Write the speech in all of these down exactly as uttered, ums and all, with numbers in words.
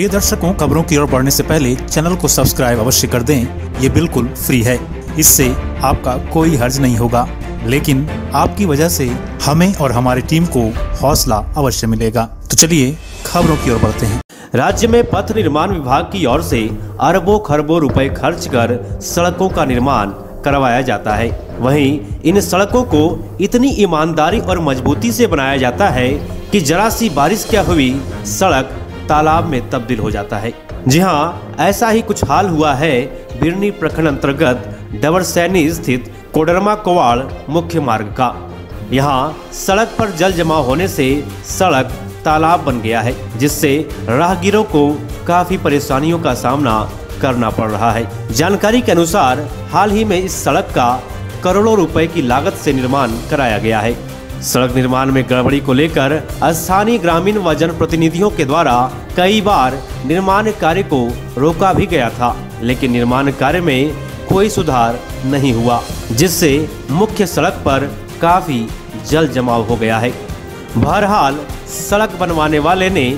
प्रिय दर्शकों, खबरों की ओर बढ़ने से पहले चैनल को सब्सक्राइब अवश्य कर दें। ये बिल्कुल फ्री है, इससे आपका कोई हर्ज नहीं होगा, लेकिन आपकी वजह से हमें और हमारी टीम को हौसला अवश्य मिलेगा। तो चलिए खबरों की ओर बढ़ते हैं। राज्य में पथ निर्माण विभाग की ओर से अरबों खरबों रुपए खर्च कर सड़कों का निर्माण करवाया जाता है। वहीं इन सड़कों को इतनी ईमानदारी और मजबूती से बनाया जाता है कि जरा सी बारिश क्या हुई, सड़क तालाब में तब्दील हो जाता है। जी हाँ, ऐसा ही कुछ हाल हुआ है बिरनी प्रखंड अंतर्गत डबरसैनी स्थित कोडरमा कोवाड़ मुख्य मार्ग का। यहाँ सड़क पर जल जमाव होने से सड़क तालाब बन गया है, जिससे राहगीरों को काफ़ी परेशानियों का सामना करना पड़ रहा है। जानकारी के अनुसार हाल ही में इस सड़क का करोड़ों रुपए की लागत से निर्माण कराया गया है। सड़क निर्माण में गड़बड़ी को लेकर स्थानीय ग्रामीण व जनप्रतिनिधियों के द्वारा कई बार निर्माण कार्य को रोका भी गया था, लेकिन निर्माण कार्य में कोई सुधार नहीं हुआ, जिससे मुख्य सड़क पर काफ़ी जल जमाव हो गया है। बहरहाल सड़क बनवाने वाले ने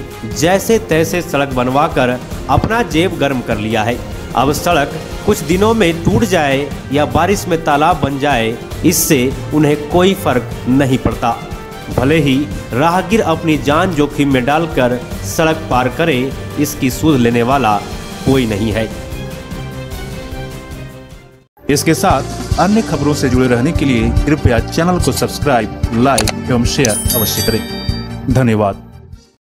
जैसे तैसे सड़क बनवाकर अपना जेब गर्म कर लिया है। अब सड़क कुछ दिनों में टूट जाए या बारिश में तालाब बन जाए, इससे उन्हें कोई फर्क नहीं पड़ता। भले ही राहगीर अपनी जान जोखिम में डालकर सड़क पार करे, इसकी सुध लेने वाला कोई नहीं है। इसके साथ अन्य खबरों से जुड़े रहने के लिए कृपया चैनल को सब्सक्राइब, लाइक एवं शेयर अवश्य करें। धन्यवाद।